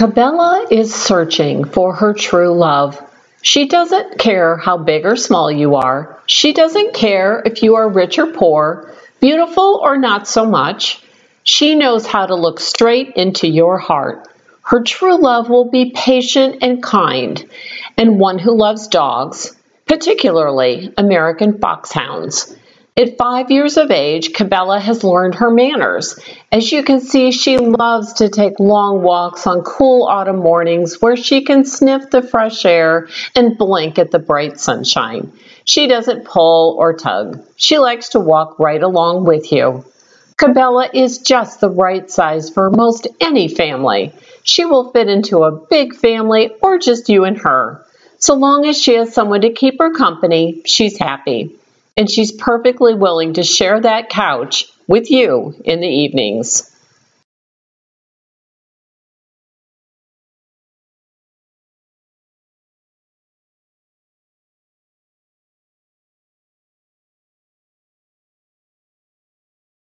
Cabela is searching for her true love. She doesn't care how big or small you are. She doesn't care if you are rich or poor, beautiful or not so much. She knows how to look straight into your heart. Her true love will be patient and kind, and one who loves dogs, particularly American Foxhounds. At 5 years of age, Cabela has learned her manners. As you can see, she loves to take long walks on cool autumn mornings where she can sniff the fresh air and blink at the bright sunshine. She doesn't pull or tug. She likes to walk right along with you. Cabela is just the right size for most any family. She will fit into a big family or just you and her. So long as she has someone to keep her company, she's happy. And she's perfectly willing to share that couch with you in the evenings.